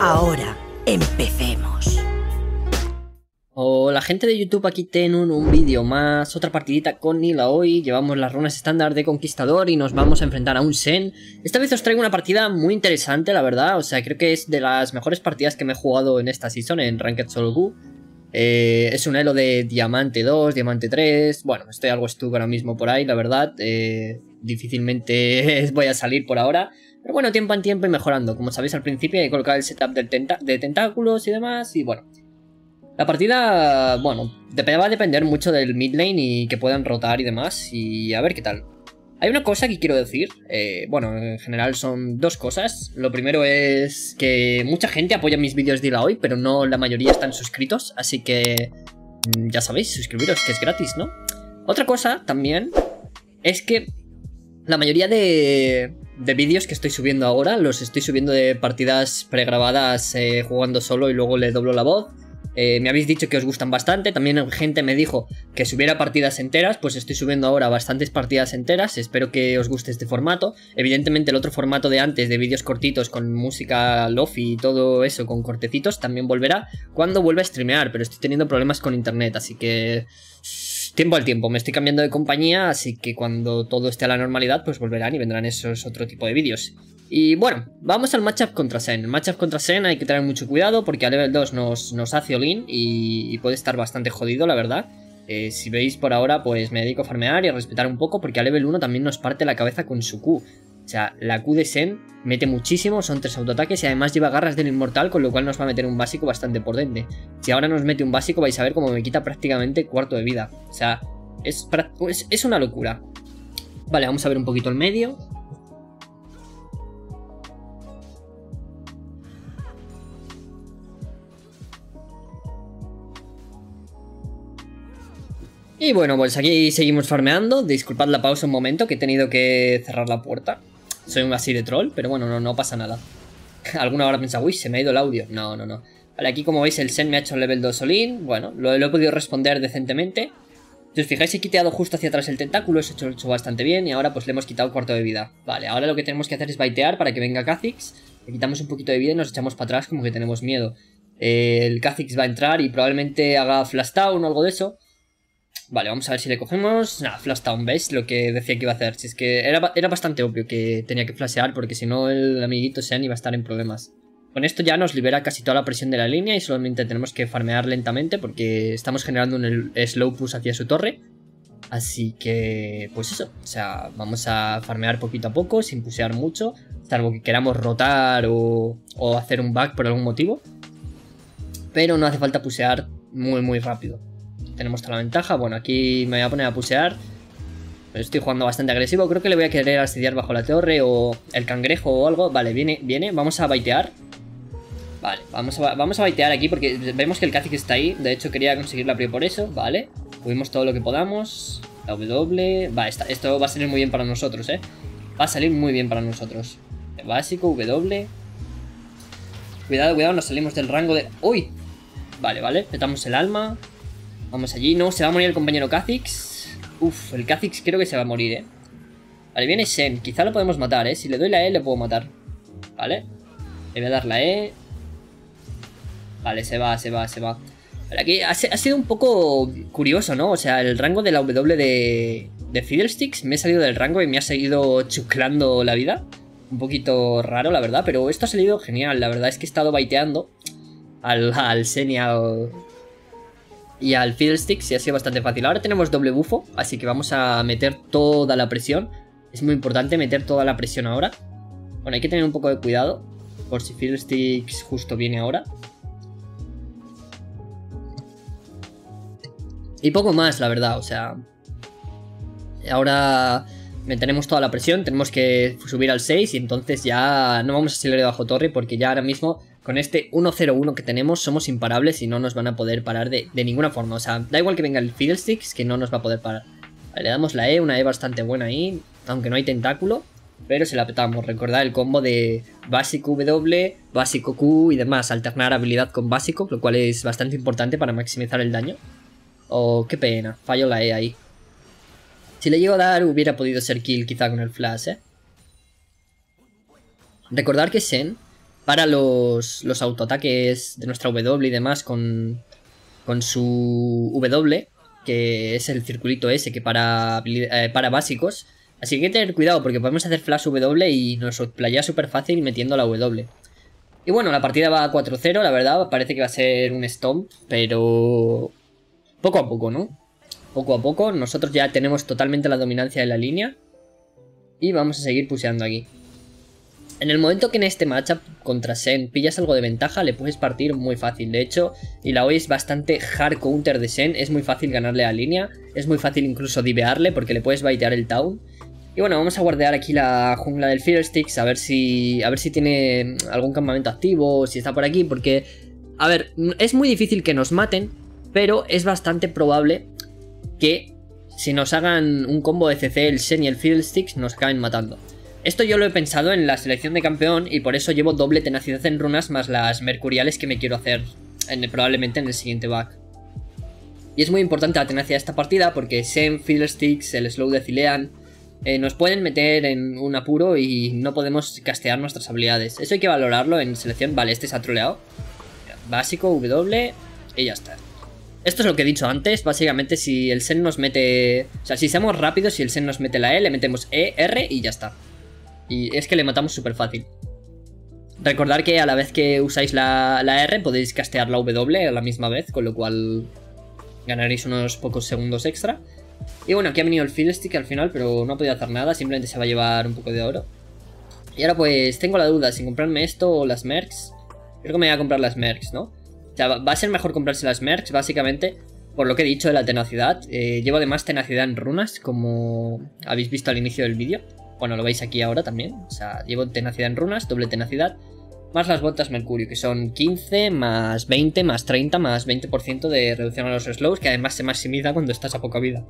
Ahora, empecemos. Hola gente de YouTube, aquí Tenun, un vídeo más, otra partidita con Illaoi. Llevamos las runas estándar de Conquistador y nos vamos a enfrentar a un Shen. Esta vez os traigo una partida muy interesante, la verdad. O sea, creo que es de las mejores partidas que me he jugado en esta season en Ranked Solo Q. Es un elo de diamante 2, diamante 3. Bueno, estoy algo estuco ahora mismo por ahí, la verdad. Difícilmente voy a salir por ahora. Pero bueno, tiempo en tiempo y mejorando. Como sabéis, al principio hay que colocar el setup de tentáculos y demás. Y bueno, la partida, bueno, va a depender mucho del mid lane y que puedan rotar y demás. Y a ver qué tal. Hay una cosa que quiero decir, bueno, en general son dos cosas. Lo primero es que mucha gente apoya mis vídeos de Illaoi, pero no la mayoría están suscritos, así que ya sabéis, suscribiros, que es gratis, ¿no? Otra cosa también es que la mayoría de vídeos que estoy subiendo ahora los estoy subiendo de partidas pregrabadas jugando solo y luego le doblo la voz. Me habéis dicho que os gustan bastante. También gente me dijo que subiera partidas enteras. Pues estoy subiendo ahora bastantes partidas enteras. Espero que os guste este formato. Evidentemente el otro formato de antes, de vídeos cortitos con música lofi y todo eso, con cortecitos, también volverá cuando vuelva a streamear, pero estoy teniendo problemas con internet, así que tiempo al tiempo, me estoy cambiando de compañía, así que cuando todo esté a la normalidad pues volverán y vendrán esos otro tipo de vídeos. Y bueno, vamos al matchup contra Shen. El matchup contra Shen hay que tener mucho cuidado porque a level 2 nos hace all-in y puede estar bastante jodido, la verdad. Si veis por ahora, pues me dedico a farmear y a respetar un poco porque a level 1 también nos parte la cabeza con su Q. O sea, la Q de Shen mete muchísimo, son 3 autoataques y además lleva garras del inmortal, con lo cual nos va a meter un básico bastante potente. Si ahora nos mete un básico vais a ver cómo me quita prácticamente cuarto de vida. O sea, es una locura. Vale, vamos a ver un poquito el medio. Y bueno, pues aquí seguimos farmeando. Disculpad la pausa un momento, que he tenido que cerrar la puerta. Soy así de troll, pero bueno, no pasa nada. Alguna hora pensaba, uy, se me ha ido el audio. No. Vale, aquí como veis el Shen me ha hecho el level 2 all-in. Bueno, lo he podido responder decentemente. Si os fijáis, he quiteado justo hacia atrás el tentáculo. Eso lo he hecho bastante bien y ahora pues le hemos quitado cuarto de vida. Vale, ahora lo que tenemos que hacer es baitear para que venga Kha'zix. Le quitamos un poquito de vida y nos echamos para atrás como que tenemos miedo. El Kha'zix va a entrar y probablemente haga flash down o algo de eso. Vale, vamos a ver si le cogemos. Nada, flash down, ¿veis? Lo que decía que iba a hacer. Si es que era bastante obvio que tenía que flashear, porque si no el amiguito Shen iba a estar en problemas. Con esto ya nos libera casi toda la presión de la línea y solamente tenemos que farmear lentamente porque estamos generando un slow push hacia su torre. Así que, pues eso. O sea, vamos a farmear poquito a poco, sin pusear mucho, salvo que queramos rotar o hacer un back por algún motivo. Pero no hace falta pusear muy rápido. Tenemos toda la ventaja. Bueno, aquí me voy a poner a pusear. Estoy jugando bastante agresivo. Creo que le voy a querer asediar bajo la torre o el cangrejo o algo. Vale, viene. Vamos a baitear. Vale, vamos a baitear aquí porque vemos que el Kha'zix está ahí. De hecho, quería conseguir la prio por eso. Vale, cubrimos todo lo que podamos. La W. Vale, esto va a salir muy bien para nosotros, Va a salir muy bien para nosotros. El básico, W. Cuidado, nos salimos del rango de... ¡Uy! Vale, petamos el alma. Vamos allí, no, se va a morir el compañero Kha'zix. Uf, el Kha'zix creo que se va a morir, Vale, viene Shen, quizá lo podemos matar, Si le doy la E le puedo matar. Vale, le voy a dar la E. Vale, se va. Vale, aquí ha sido un poco curioso, ¿no? O sea, el rango de la W de Fiddlesticks, me he salido del rango y me ha seguido chuclando la vida. Un poquito raro, la verdad, pero esto ha salido genial. La verdad es que he estado baiteando al Shen y al Fiddlesticks y ha sido bastante fácil. Ahora tenemos doble bufo, así que vamos a meter toda la presión. Es muy importante meter toda la presión ahora. Bueno, hay que tener un poco de cuidado por si Fiddlesticks justo viene ahora. Y poco más, la verdad, o sea... Ahora mantenemos toda la presión, tenemos que subir al 6 y entonces ya no vamos a salir de bajo torre porque ya ahora mismo... Con este 1-0-1 que tenemos somos imparables y no nos van a poder parar de ninguna forma. O sea, da igual que venga el Fiddlesticks, que no nos va a poder parar. Vale, le damos la E, una E bastante buena ahí, aunque no hay tentáculo, pero se la petamos. Recordad el combo de básico W, básico Q y demás. Alternar habilidad con básico, lo cual es bastante importante para maximizar el daño. Oh, qué pena, fallo la E ahí. Si le llego a dar hubiera podido ser kill quizá con el flash, Recordar que Shen... para los autoataques de nuestra W y demás con su W, que es el circulito ese que para básicos. Así que hay que tener cuidado porque podemos hacer flash W y nos playa súper fácil metiendo la W. Y bueno, la partida va a 4-0, la verdad, parece que va a ser un stomp, pero poco a poco, ¿no? Poco a poco, nosotros ya tenemos totalmente la dominancia de la línea y vamos a seguir pusheando aquí. En el momento que en este matchup contra Shen pillas algo de ventaja, le puedes partir muy fácil. De hecho, Illaoi es bastante hard counter de Shen, es muy fácil ganarle a la línea, es muy fácil incluso divearle porque le puedes baitear el Town. Y bueno, vamos a guardear aquí la jungla del Fiddlesticks, a ver si tiene algún campamento activo o si está por aquí, porque, a ver, es muy difícil que nos maten, pero es bastante probable que si nos hagan un combo de CC el Shen y el Fiddlesticks nos acaben matando. Esto yo lo he pensado en la selección de campeón y por eso llevo doble tenacidad en runas más las mercuriales que me quiero hacer probablemente en el siguiente back. Y es muy importante la tenacidad de esta partida porque Shen, Fiddlesticks, el slow de Cillian nos pueden meter en un apuro y no podemos castear nuestras habilidades. Eso hay que valorarlo en selección. Vale, este se ha troleado. Básico, W y ya está. Esto es lo que he dicho antes, básicamente si el Shen nos mete... O sea, si seamos rápidos, si el Shen nos mete la E, le metemos E, R y ya está. Y es que le matamos súper fácil. Recordar que a la vez que usáis la R podéis castear la W a la misma vez, con lo cual ganaréis unos pocos segundos extra. Y bueno, aquí ha venido el Fiddlestick al final, pero no ha podido hacer nada, simplemente se va a llevar un poco de oro. Y ahora pues tengo la duda, si comprarme esto o las mercs. Creo que me voy a comprar las mercs, ¿no? O sea, va a ser mejor comprarse las mercs, básicamente, por lo que he dicho de la tenacidad. Llevo además tenacidad en runas, como habéis visto al inicio del vídeo. Bueno, lo veis aquí ahora también. O sea, llevo tenacidad en runas, doble tenacidad, más las botas Mercurio, que son 15, más 20, más 30, más 20% de reducción a los slows, que además se maximiza cuando estás a poca vida.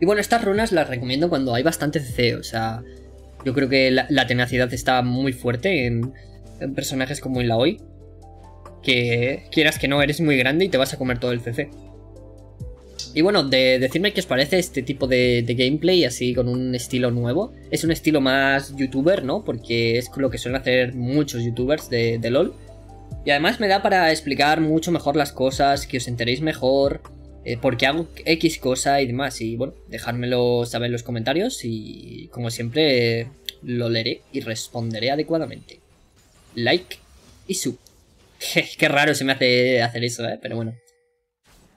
Y bueno, estas runas las recomiendo cuando hay bastante CC. O sea, yo creo que la tenacidad está muy fuerte en personajes como Illaoi, que quieras que no, eres muy grande y te vas a comer todo el CC. Y bueno, decirme qué os parece este tipo de gameplay, así con un estilo nuevo. Es un estilo más youtuber, ¿no? Porque es lo que suelen hacer muchos youtubers de LoL. Y además me da para explicar mucho mejor las cosas, que os enteréis mejor, porque hago X cosa y demás. Y bueno, dejármelo saber en los comentarios y como siempre lo leeré y responderé adecuadamente. Like y sub. Qué raro se me hace hacer eso, ¿eh? Pero bueno.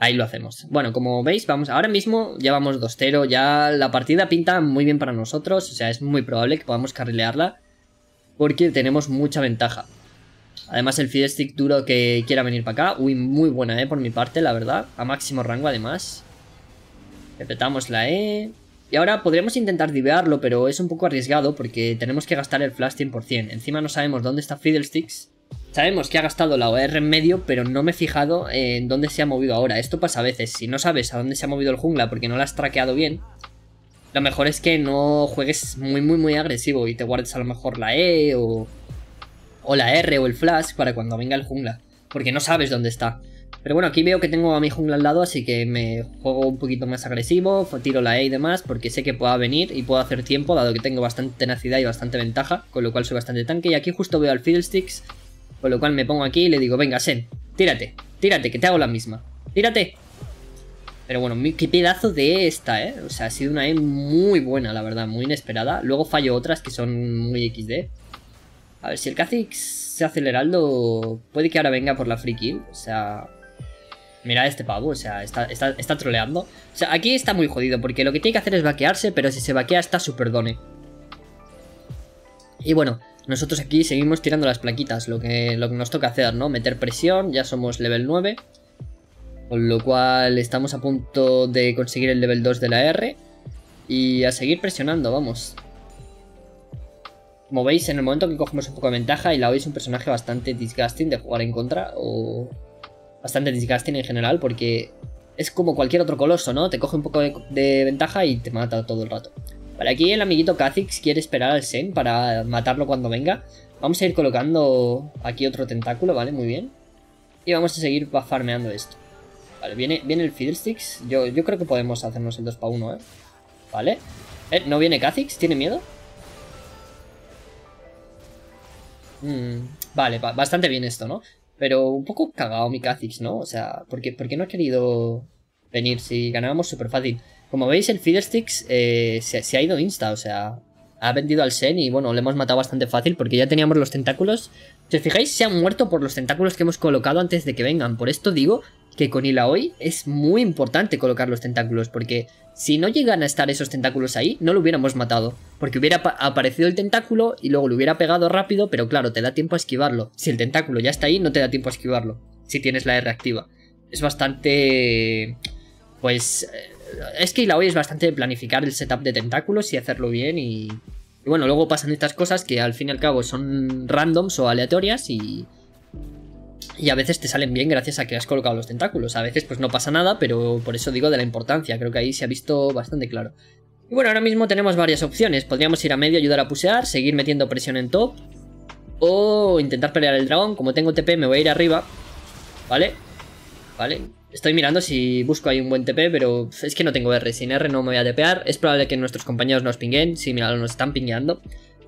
Ahí lo hacemos. Bueno, como veis, ahora mismo ya vamos 2-0, ya la partida pinta muy bien para nosotros, o sea, es muy probable que podamos carrilearla porque tenemos mucha ventaja. Además el Fiddlestick duro que quiera venir para acá, uy, muy buena por mi parte, la verdad, a máximo rango además. Repetamos la E. Y ahora podríamos intentar divearlo, pero es un poco arriesgado porque tenemos que gastar el flash 100%. Encima no sabemos dónde está Fiddlesticks. Sabemos que ha gastado la OR en medio, pero no me he fijado en dónde se ha movido ahora. Esto pasa a veces, si no sabes a dónde se ha movido el jungla porque no la has traqueado bien, lo mejor es que no juegues muy agresivo y te guardes a lo mejor la E o la R o el flash para cuando venga el jungla, porque no sabes dónde está. Pero bueno, aquí veo que tengo a mi jungla al lado, así que me juego un poquito más agresivo, tiro la E y demás, porque sé que pueda venir y puedo hacer tiempo, dado que tengo bastante tenacidad y bastante ventaja, con lo cual soy bastante tanque. Y aquí justo veo al Fiddlesticks, con lo cual me pongo aquí y le digo, venga Shen, tírate, que te hago la misma, tírate. Pero bueno, qué pedazo de esta, ¿eh? O sea, ha sido una E muy buena, la verdad, muy inesperada. Luego fallo otras que son muy XD. A ver, si el Kha'zix se hace el heraldo, puede que ahora venga por la free kill. O sea, mirad este pavo, o sea, está troleando. O sea, aquí está muy jodido, porque lo que tiene que hacer es vaquearse, pero si se vaquea está super done. Y bueno, nosotros aquí seguimos tirando las plaquitas, lo que nos toca hacer, ¿no? Meter presión, ya somos level 9. Con lo cual estamos a punto de conseguir el level 2 de la R. Y a seguir presionando, vamos. Como veis, en el momento que cogemos un poco de ventaja, Illaoi es un personaje bastante disgusting de jugar en contra. O bastante disgusting en general, porque es como cualquier otro coloso, ¿no? Te coge un poco de ventaja y te mata todo el rato. Vale, aquí el amiguito Kha'zix quiere esperar al Shen para matarlo cuando venga. Vamos a ir colocando aquí otro tentáculo, ¿vale? Muy bien. Y vamos a seguir farmeando esto. Vale, viene el Fiddlesticks. Yo creo que podemos hacernos el 2x1, ¿eh? Vale. ¿No viene Kha'zix? ¿Tiene miedo? Vale, bastante bien esto, ¿no? Pero un poco cagado mi Kha'zix, ¿no? O sea, ¿por qué no ha querido venir si ganábamos súper fácil? Como veis, el Fiddlesticks se ha ido insta, o sea, ha vendido al Shen y bueno, le hemos matado bastante fácil porque ya teníamos los tentáculos. Si os fijáis, se han muerto por los tentáculos que hemos colocado antes de que vengan. Por esto digo que con Illaoi es muy importante colocar los tentáculos, porque si no llegan a estar esos tentáculos ahí, no lo hubiéramos matado. Porque hubiera aparecido el tentáculo y luego lo hubiera pegado rápido, pero claro, te da tiempo a esquivarlo. Si el tentáculo ya está ahí, no te da tiempo a esquivarlo, si tienes la R activa. Es bastante... pues... es que Illaoi es bastante de planificar el setup de tentáculos y hacerlo bien y bueno, luego pasan estas cosas que al fin y al cabo son randoms o aleatorias y a veces te salen bien gracias a que has colocado los tentáculos. A veces pues no pasa nada, pero por eso digo de la importancia. Creo que ahí se ha visto bastante claro. Y bueno, ahora mismo tenemos varias opciones. Podríamos ir a medio, ayudar a pusear, seguir metiendo presión en top o intentar pelear el dragón. Como tengo TP me voy a ir arriba. Vale, vale. Estoy mirando si busco ahí un buen TP, pero es que no tengo R. Sin R no me voy a tepear. Es probable que nuestros compañeros nos pinguen. Sí, mira, nos están pingueando.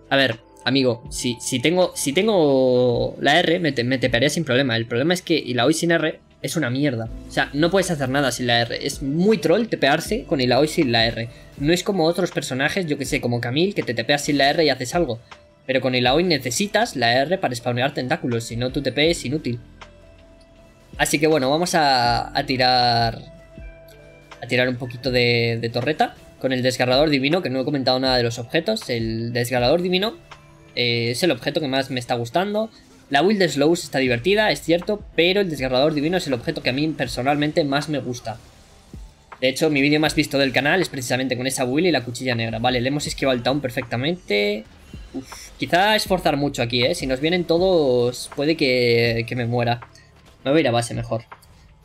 A ver, amigo, si tengo la R, me tepearé sin problema. El problema es que Illaoi sin R es una mierda. O sea, no puedes hacer nada sin la R. Es muy troll tepearse con Illaoi sin la R. No es como otros personajes, yo que sé, como Camille, que te tepeas sin la R y haces algo. Pero con Illaoi necesitas la R para spawnear tentáculos. Si no, tu TP es inútil. Así que bueno, vamos a tirar un poquito de torreta con el Desgarrador Divino, que no he comentado nada de los objetos. El Desgarrador Divino es el objeto que más me está gustando. La build de Slows está divertida, es cierto, pero el Desgarrador Divino es el objeto que a mí personalmente más me gusta. De hecho, mi vídeo más visto del canal es precisamente con esa build y la cuchilla negra. Vale, le hemos esquivado el Town perfectamente. Uf, quizá esforzar mucho aquí, ¿eh? Si nos vienen todos, puede que me muera. Me voy a ir a base mejor.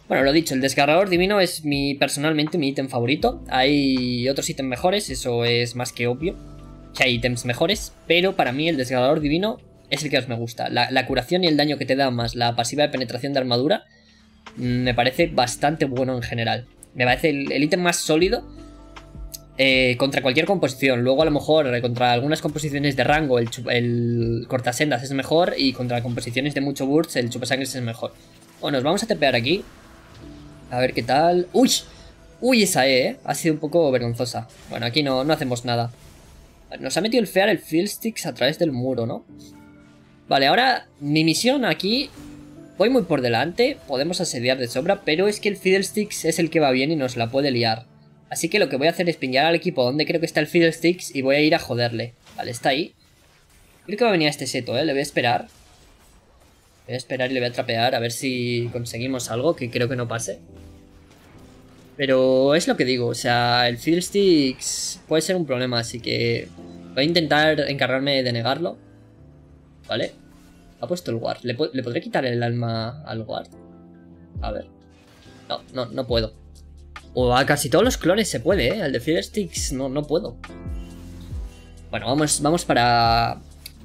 Bueno, lo dicho, el Desgarrador Divino es personalmente mi ítem favorito. Hay otros ítems mejores, eso es más que obvio, que hay ítems mejores, pero para mí el Desgarrador Divino es el que más me gusta. La curación y el daño que te da, más la pasiva de penetración de armadura, me parece bastante bueno en general. Me parece el ítem más sólido contra cualquier composición. Luego a lo mejor contra algunas composiciones de rango el cortasendas es mejor, y contra composiciones de mucho burst el chupasangres es mejor. Bueno, nos vamos a tepear aquí. A ver qué tal... ¡Uy! ¡Uy! Esa E, ¿eh? Ha sido un poco vergonzosa. Bueno, aquí no hacemos nada. Nos ha metido el fear el Fiddlesticks a través del muro, ¿no? Vale, ahora mi misión aquí... voy muy por delante. Podemos asediar de sobra, pero es que el Fiddlesticks es el que va bien y nos la puede liar. Así que lo que voy a hacer es pinguear al equipo donde creo que está el Fiddlesticks y voy a ir a joderle. Vale, está ahí. Creo que va a venir a este seto, ¿eh? Le voy a esperar. Voy a esperar y le voy a trapear a ver si conseguimos algo, que creo que no pase. Pero es lo que digo, o sea, el Fiddlesticks puede ser un problema, así que voy a intentar encargarme de negarlo. Vale. Ha puesto el ward. ¿Le podré quitar el alma al ward? A ver. No puedo. O a casi todos los clones se puede, ¿eh? Al de Fiddlesticks no puedo. Bueno, vamos para...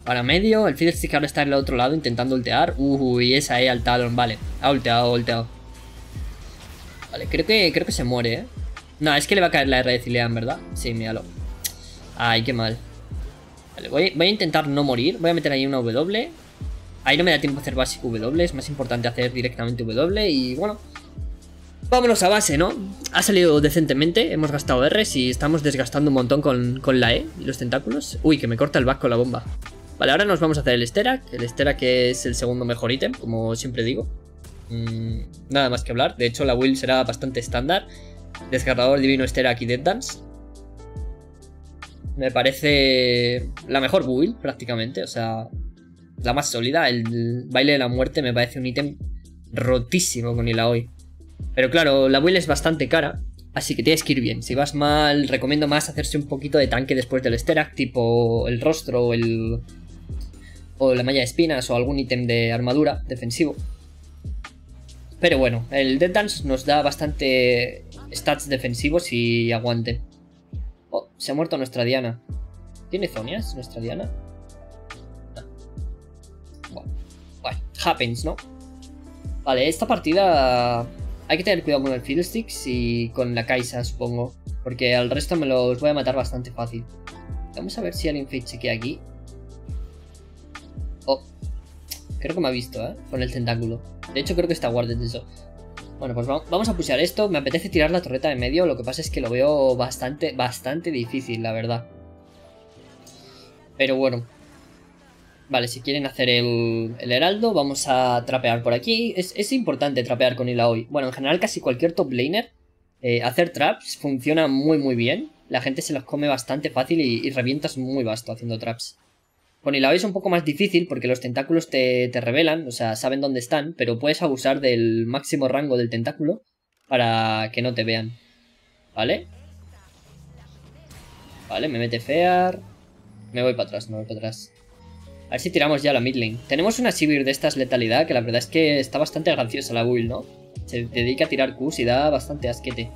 para medio, el Fiddlesticks ahora está en el otro lado intentando ultear. Uy, esa E al Talon, vale. Ha ulteado. Vale, creo que se muere, ¿eh? No, es que le va a caer la R de Cillian, ¿verdad? Sí, míralo. Ay, qué mal. Vale, voy a intentar no morir. Voy a meter ahí una W. Ahí no me da tiempo a hacer básico W. Es más importante hacer directamente W. Y bueno, vámonos a base, ¿no? Ha salido decentemente. Hemos gastado R y estamos desgastando un montón con la E y los tentáculos. Uy, que me corta el back con la bomba. Vale, ahora nos vamos a hacer el Sterak. El Sterak es el segundo mejor ítem, como siempre digo. Nada más que hablar. De hecho, la build será bastante estándar. Desgarrador Divino, Sterak y Dead Dance. Me parece la mejor build, prácticamente. O sea, la más sólida. El baile de la muerte me parece un ítem rotísimo con Illaoi. Pero claro, la build es bastante cara, así que tienes que ir bien. Si vas mal, recomiendo más hacerse un poquito de tanque después del Sterak, tipo el rostro o el... o la malla de espinas o algún ítem de armadura defensivo. Pero bueno, el Dead Dance nos da bastante stats defensivos y aguante. Oh, se ha muerto nuestra Diana. ¿Tiene zonias nuestra Diana? No. Bueno, happens, ¿no? Vale, esta partida hay que tener cuidado con el Fiddlesticks y con la Kai'Sa, supongo, porque al resto me los voy a matar bastante fácil. Vamos a ver si alguien fake chequea aquí. Creo que me ha visto, ¿eh? Con el tentáculo. De hecho, creo que está guarded eso. Bueno, pues vamos a pushear esto. Me apetece tirar la torreta de medio. Lo que pasa es que lo veo bastante difícil, la verdad. Pero bueno. Vale, si quieren hacer el heraldo, vamos a trapear por aquí. Es importante trapear con Illaoi. Bueno, en general casi cualquier top laner. Hacer traps funciona muy bien. La gente se los come bastante fácil y revientas muy vasto haciendo traps. Con Illaoi es un poco más difícil porque los tentáculos te revelan, o sea, saben dónde están, pero puedes abusar del máximo rango del tentáculo para que no te vean. ¿Vale? Vale, me mete Fear. Me voy para atrás, A ver si tiramos ya la mid lane. Tenemos una Sivir de estas letalidad que la verdad es que está bastante graciosa la build, ¿no? Se dedica a tirar Qs y da bastante asquete.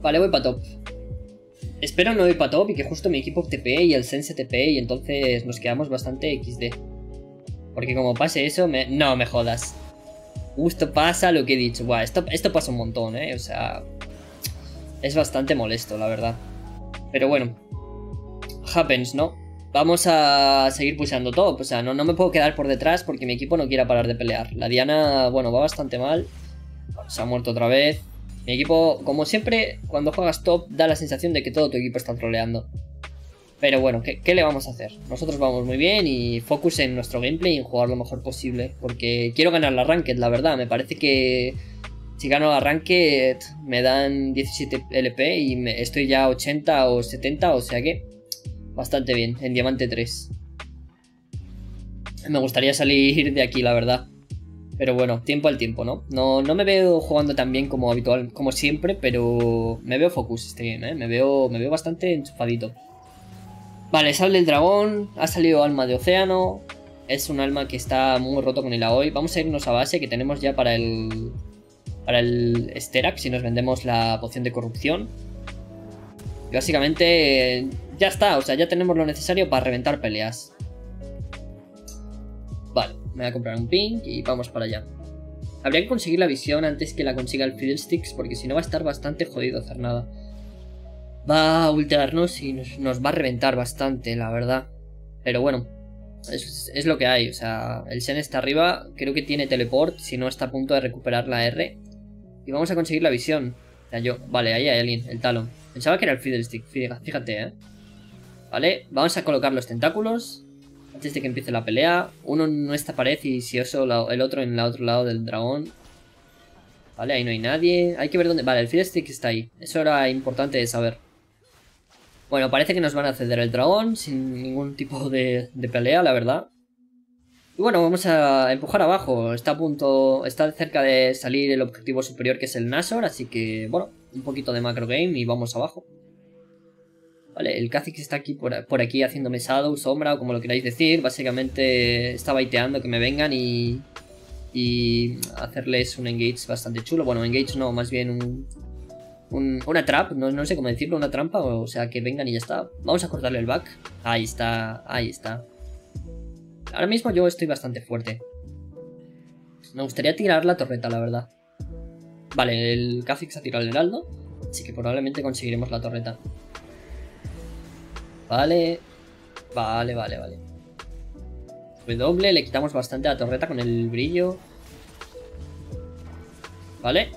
Vale, voy para top. Espero no ir para top y que justo mi equipo TPE y el Sense TPE y entonces nos quedamos bastante XD. Porque como pase eso, no me jodas. Justo pasa lo que he dicho. Buah, esto pasa un montón, ¿eh? O sea, es bastante molesto, la verdad. Pero bueno. Happens, ¿no? Vamos a seguir pulsando top. O sea, no me puedo quedar por detrás porque mi equipo no quiera parar de pelear. La Diana, bueno, va bastante mal. Se ha muerto otra vez. Mi equipo, como siempre, cuando juegas top, da la sensación de que todo tu equipo está troleando. Pero bueno, ¿qué le vamos a hacer? Nosotros vamos muy bien y focus en nuestro gameplay y en jugar lo mejor posible. Porque quiero ganar la Ranked, la verdad. Me parece que si gano la Ranked me dan 17 LP y estoy ya 80 o 70, o sea que bastante bien, en diamante 3. Me gustaría salir de aquí, la verdad. Pero bueno, tiempo al tiempo, ¿no? No me veo jugando tan bien como habitual, como siempre, pero me veo focus este game, ¿eh? Me veo bastante enchufadito. Vale, sale el dragón, ha salido Alma de Océano. Es un alma que está muy roto con Illaoi. Vamos a irnos a base, que tenemos ya para el Sterak, si nos vendemos la poción de corrupción. Y básicamente ya está, o sea, ya tenemos lo necesario para reventar peleas. Vale, me voy a comprar un ping y vamos para allá. Habría que conseguir la visión antes que la consiga el Fiddlesticks, porque si no va a estar bastante jodido hacer nada. Va a ultearnos y nos va a reventar bastante, la verdad. Pero bueno, es lo que hay, o sea, el Shen está arriba, creo que tiene teleport, si no está a punto de recuperar la R. Y vamos a conseguir la visión. O sea, vale, ahí hay alguien, el Talon. Pensaba que era el Fiddlestick, fíjate, ¿eh? Vale, vamos a colocar los tentáculos antes de que empiece la pelea. Uno en esta pared y si eso, el otro en el otro lado del dragón. Vale, ahí no hay nadie. Hay que ver dónde... Vale, el Fiddlestick está ahí. Eso era importante de saber. Bueno, parece que nos van a ceder el dragón sin ningún tipo de pelea, la verdad. Y bueno, vamos a empujar abajo. Está a punto... Está cerca de salir el objetivo superior que es el Nashor, así que, bueno, un poquito de macro game y vamos abajo. Vale, el Kha'zix está aquí por aquí haciéndome shadow, sombra o como lo queráis decir. Básicamente está baiteando que me vengan y hacerles un engage bastante chulo. Bueno, engage no, más bien una trap, no sé cómo decirlo, una trampa. O sea, que vengan y ya está. Vamos a cortarle el back. Ahí está, ahí está. Ahora mismo yo estoy bastante fuerte. Me gustaría tirar la torreta, la verdad. Vale, el Kha'zix ha tirado el heraldo, así que probablemente conseguiremos la torreta. Vale. W, le quitamos bastante a la torreta con el brillo. Vale.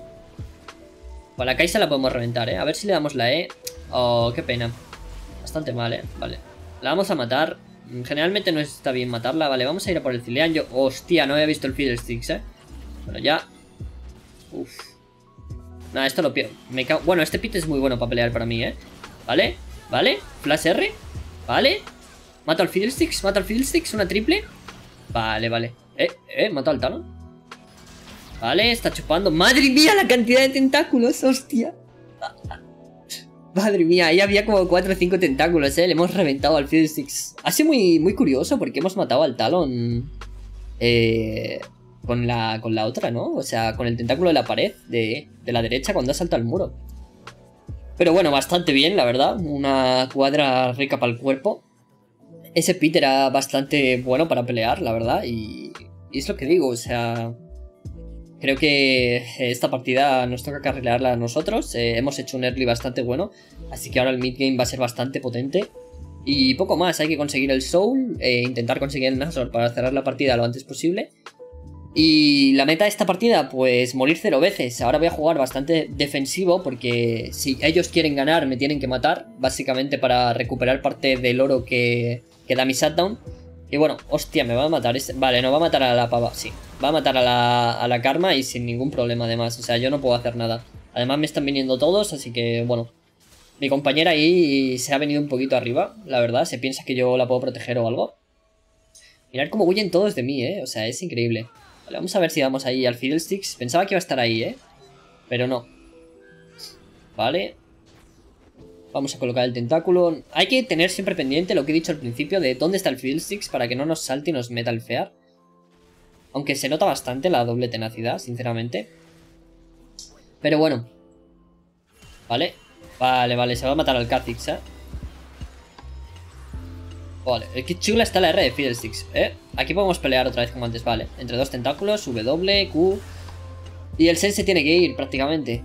Para la Kai'Sa la podemos reventar, ¿eh? A ver si le damos la E. Oh, qué pena. Bastante mal, ¿eh? Vale. La vamos a matar. Generalmente no está bien matarla. Vale, vamos a ir a por el Cillian. Yo, hostia, no había visto el Fiddlesticks, ¿eh? Bueno, ya. Uf. Nada, esto lo pierdo. Bueno, este pit es muy bueno para pelear para mí, ¿eh? Vale. Vale, flash R. Vale. Mato al Fiddlesticks, una triple. Vale. Mato al Talon. Vale, está chupando. Madre mía, la cantidad de tentáculos, hostia. Madre mía, ahí había como 4 o 5 tentáculos, Le hemos reventado al Fiddlesticks. Ha sido muy curioso porque hemos matado al Talon con la otra, ¿no? O sea, con el tentáculo de la pared de la derecha cuando ha saltado al muro. Pero bueno, bastante bien, la verdad. Una cuadra rica para el cuerpo. Ese pit era bastante bueno para pelear, la verdad. Y es lo que digo, o sea... Creo que esta partida nos toca carrilearla a nosotros. Hemos hecho un early bastante bueno. Así que ahora el mid game va a ser bastante potente. Y poco más, hay que conseguir el Soul, intentar conseguir el Nashor para cerrar la partida lo antes posible. Y la meta de esta partida, pues morir 0 veces. Ahora voy a jugar bastante defensivo porque si ellos quieren ganar me tienen que matar, básicamente para recuperar parte del oro que da mi shutdown. Y bueno, hostia, me va a matar este. Vale, no, va a matar a la pava, sí. Va a matar a la Karma y sin ningún problema además. O sea, yo no puedo hacer nada. Además me están viniendo todos, así que bueno. Mi compañera ahí se ha venido un poquito arriba, la verdad. Se piensa que yo la puedo proteger o algo. Mirad cómo huyen todos de mí, O sea, es increíble. Vale, vamos a ver si damos ahí al Fiddlesticks. Pensaba que iba a estar ahí, pero no. Vale. Vamos a colocar el tentáculo. Hay que tener siempre pendiente lo que he dicho al principio de dónde está el Fiddlesticks para que no nos salte y nos meta el fear. Aunque se nota bastante la doble tenacidad, sinceramente. Pero bueno. Vale. Vale, vale, se va a matar al Kha'zix, Vale, qué chula está la R de Fiddlesticks, Aquí podemos pelear otra vez como antes, vale. Entre dos tentáculos, W, Q. Y el Shen se tiene que ir prácticamente.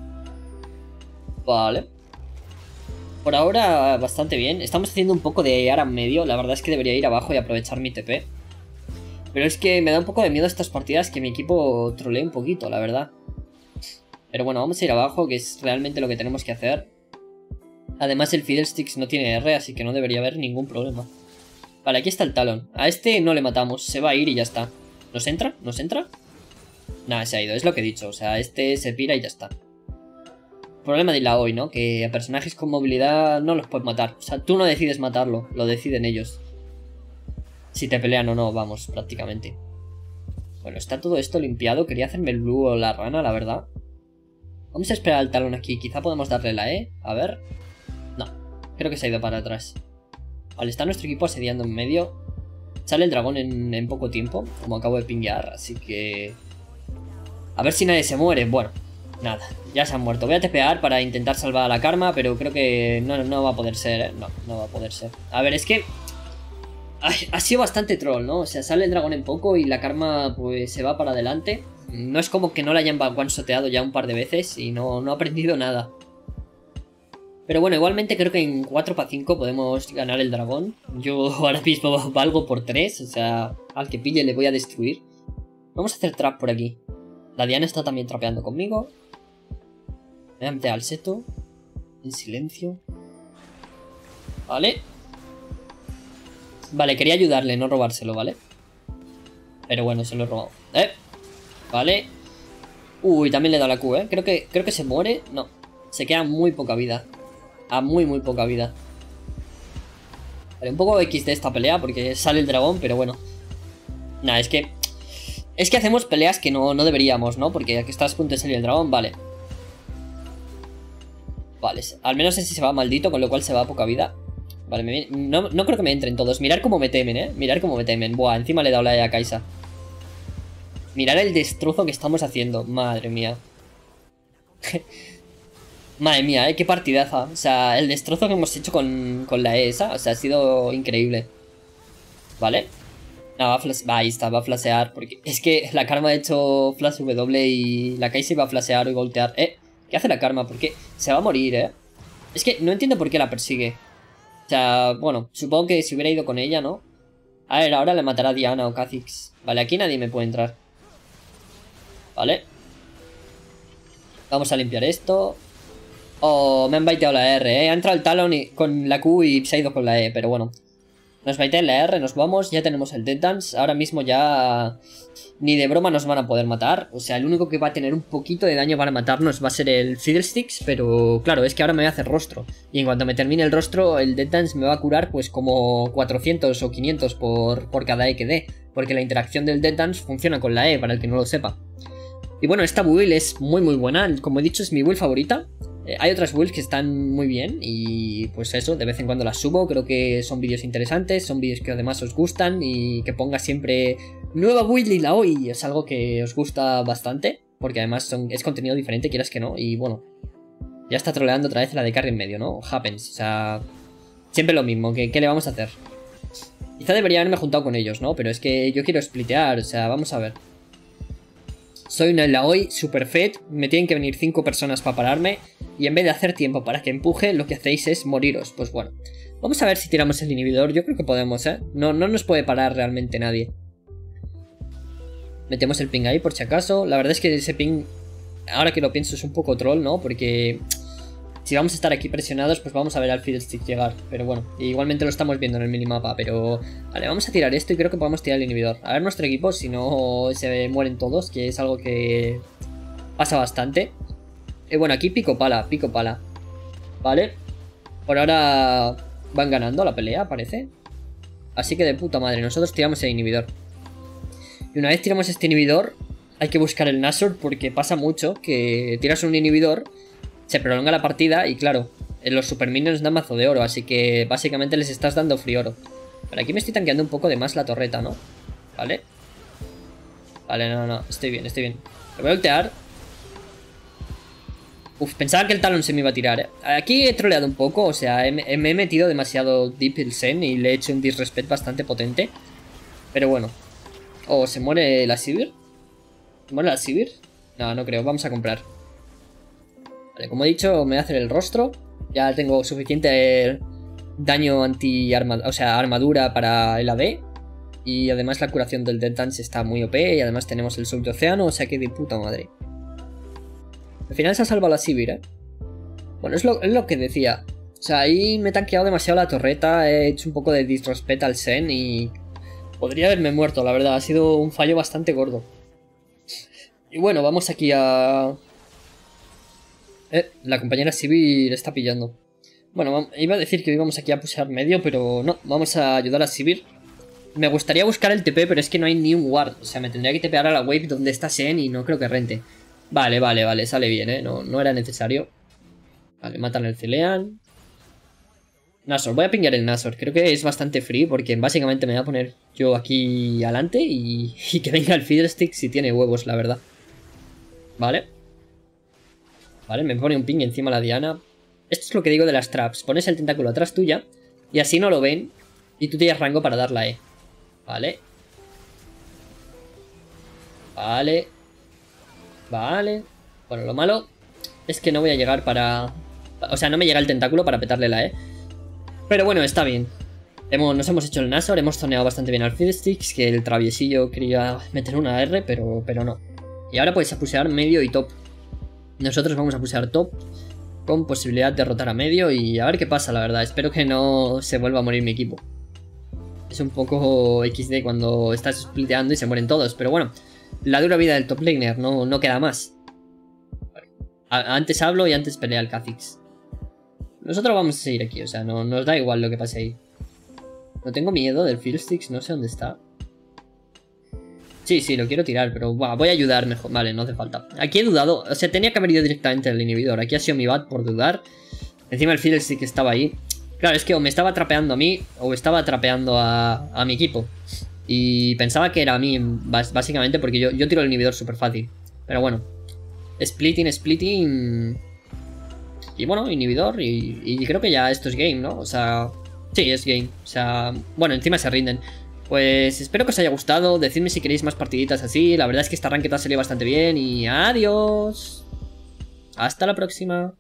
Vale. Por ahora, bastante bien. Estamos haciendo un poco de ARA en medio. La verdad es que debería ir abajo y aprovechar mi TP. Pero es que me da un poco de miedo estas partidas que mi equipo trolee un poquito, la verdad. Pero bueno, vamos a ir abajo, que es realmente lo que tenemos que hacer. Además el Fiddlesticks no tiene R, así que no debería haber ningún problema. Vale, aquí está el Talon. A este no le matamos, se va a ir y ya está. ¿Nos entra? ¿Nos entra? Nada, se ha ido, es lo que he dicho. O sea, este se pira y ya está. Problema de Illaoi, ¿no? Que a personajes con movilidad no los puedes matar. O sea, tú no decides matarlo, lo deciden ellos. Si te pelean o no, vamos, prácticamente. Bueno, está todo esto limpiado. Quería hacerme el blue o la rana, la verdad. Vamos a esperar al Talon aquí. Quizá podemos darle la E, a ver. Creo que se ha ido para atrás. Vale, está nuestro equipo asediando en medio. Sale el dragón en poco tiempo, como acabo de pinguear, así que... A ver si nadie se muere. Bueno, nada, ya se han muerto. Voy a tepear para intentar salvar a la Karma, pero creo que no va a poder ser, No va a poder ser. A ver, es que... Ay, ha sido bastante troll, ¿no? O sea, sale el dragón en poco y la Karma pues se va para adelante. No es como que no la hayan one-shoteado ya un par de veces y no ha aprendido nada. Pero bueno, igualmente creo que en 4-5 podemos ganar el dragón. Yo ahora mismo valgo por 3, o sea, al que pille le voy a destruir. Vamos a hacer trap por aquí. La Diana está también trapeando conmigo. Me voy a meter al seto. En silencio. Vale. Vale, quería ayudarle, no robárselo, ¿vale? Pero bueno, se lo he robado. Vale. Uy, también le he dado la Q, Creo que se muere. No, se queda muy poca vida. A muy poca vida. Vale, un poco X de esta pelea porque sale el dragón, pero bueno. Nah, es que hacemos peleas que no deberíamos, ¿no? Porque aquí estás a punto de salir el dragón, vale. Vale, al menos ese se va maldito, con lo cual se va a poca vida. Vale, no creo que me entren todos. Mirad cómo me temen, Mirad cómo me temen. Buah, encima le he dado la E a Kai'Sa. Mirad el destrozo que estamos haciendo. Madre mía. Madre mía, qué partidaza. O sea, el destrozo que hemos hecho con la E esa. O sea, ha sido increíble. Vale. No, va, ahí está, va a flashear. Porque es que la Karma ha hecho flash W y la Kai'Sa iba a flashear y voltear. ¿Qué hace la Karma? Porque se va a morir, Es que no entiendo por qué la persigue. O sea, bueno, supongo que si hubiera ido con ella, ¿no? A ver, ahora le matará a Diana o Kha'zix. Vale, aquí nadie me puede entrar. Vale. Vamos a limpiar esto. Oh, me han baiteado la R, Ha entrado el Talon con la Q y se ha ido con la E, pero bueno. Nos baitean la R, nos vamos, ya tenemos el Dead Dance. Ahora mismo ya ni de broma nos van a poder matar. O sea, el único que va a tener un poquito de daño para matarnos va a ser el Fiddlesticks. Pero claro, es que ahora me voy a hacer rostro. Y en cuanto me termine el rostro, el Dead Dance me va a curar pues como 400 o 500 por cada E que dé. Porque la interacción del Dead Dance funciona con la E, para el que no lo sepa. Y bueno, esta build es muy buena. Como he dicho, es mi build favorita. Hay otras builds que están muy bien y pues eso, de vez en cuando las subo. Creo que son vídeos interesantes, son vídeos que además os gustan y que ponga siempre nueva build Illaoi. Es algo que os gusta bastante porque además es contenido diferente, quieras que no. Y bueno, ya está troleando otra vez la de carry en medio, ¿no? Happens, o sea, siempre lo mismo, ¿qué le vamos a hacer? Quizá debería haberme juntado con ellos, ¿no? Pero es que yo quiero splitear, o sea, vamos a ver. Soy una Illaoi super fed, me tienen que venir 5 personas para pararme y en vez de hacer tiempo para que empuje, lo que hacéis es moriros. Pues bueno, Vamos a ver si tiramos el inhibidor. Yo creo que podemos, ¿eh? No nos puede parar realmente nadie. Metemos el ping ahí por si acaso. La verdad es que ese ping, ahora que lo pienso, es un poco troll, ¿no? Porque si vamos a estar aquí presionados, pues vamos a ver al Fiddlestick llegar. Pero bueno, igualmente lo estamos viendo en el minimapa. Pero vale, vamos a tirar esto y creo que podemos tirar el inhibidor. A ver nuestro equipo, si no se mueren todos, que es algo que pasa bastante. Bueno, aquí pico pala. Vale. Por ahora van ganando la pelea, parece. Así que de puta madre, nosotros tiramos el inhibidor. Y una vez tiramos este inhibidor, hay que buscar el Nashor porque pasa mucho que tiras un inhibidor, se prolonga la partida y claro, los super minions dan mazo de oro, así que básicamente les estás dando free oro. Pero aquí me estoy tanqueando un poco de más la torreta, ¿no? Vale. Vale, no, estoy bien. Lo voy a ultear. Uf, pensaba que el Talon se me iba a tirar, ¿eh? Aquí he troleado un poco, o sea, me he metido demasiado deep el Shen y le he hecho un disrespect bastante potente. Pero bueno. ¿O se muere la Sivir? ¿Se muere la Sivir? No, no creo, vamos a comprar. Vale, como he dicho, me voy a hacer el rostro. Ya tengo suficiente daño anti-armadura, o sea, armadura para el AD. Y además la curación del Dead Dance está muy OP. Y además tenemos el sur de océano, o sea que de puta madre. Al final se ha salvado la Sivir, ¿eh? Bueno, es lo que decía. O sea, ahí me he tanqueado demasiado la torreta. He hecho un poco de disrespect al Shen y podría haberme muerto, la verdad. Ha sido un fallo bastante gordo. Y bueno, vamos aquí a... la compañera Sivir está pillando. Bueno, iba a decir que íbamos aquí a pushar medio, pero no. Vamos a ayudar a Sivir. Me gustaría buscar el TP, pero es que no hay ni un ward. O sea, me tendría que tepear a la wave donde está Shen y no creo que rente. Vale, sale bien, ¿eh? No era necesario. Vale, matan al Cillian. Nashor, voy a pingar el Nashor. Creo que es bastante free porque básicamente me voy a poner yo aquí adelante y que venga el Fiddlestick si tiene huevos, la verdad. Vale. Vale, me pone un ping encima la Diana. Esto es lo que digo de las traps. Pones el tentáculo atrás tuya y así no lo ven y tú tienes rango para dar la E. Vale. Bueno, lo malo es que no voy a llegar para... O sea, no me llega el tentáculo para petarle la E. Pero bueno, está bien. Nos hemos hecho el Nashor, hemos zoneado bastante bien al Fiddlesticks, que el traviesillo quería meter una R, pero no. Y ahora puedes apusear medio y top. Nosotros vamos a pusear top con posibilidad de rotar a medio y a ver qué pasa, la verdad. Espero que no se vuelva a morir mi equipo. Es un poco XD cuando estás spliteando y se mueren todos, pero bueno. La dura vida del top laner, no queda más. Antes hablo y antes pelea el Kha'zix. Nosotros vamos a seguir aquí, o sea, no nos da igual lo que pase ahí. No tengo miedo del Fiddlesticks, no sé dónde está. Sí, lo quiero tirar, pero voy a ayudar mejor. Vale, no hace falta. Aquí he dudado, o sea, tenía que haber ido directamente al inhibidor. Aquí ha sido mi bad por dudar. Encima el Fiddlesticks estaba ahí. Claro, es que o me estaba trapeando a mí o estaba trapeando a mi equipo. Y pensaba que era a mí, básicamente, porque yo tiro el inhibidor súper fácil. Pero bueno, splitting. Y bueno, inhibidor. Y creo que ya esto es game, ¿no? O sea, sí, es game. O sea, bueno, encima se rinden. Pues espero que os haya gustado. Decidme si queréis más partiditas así. La verdad es que esta ranked ha salido bastante bien. Y adiós. Hasta la próxima.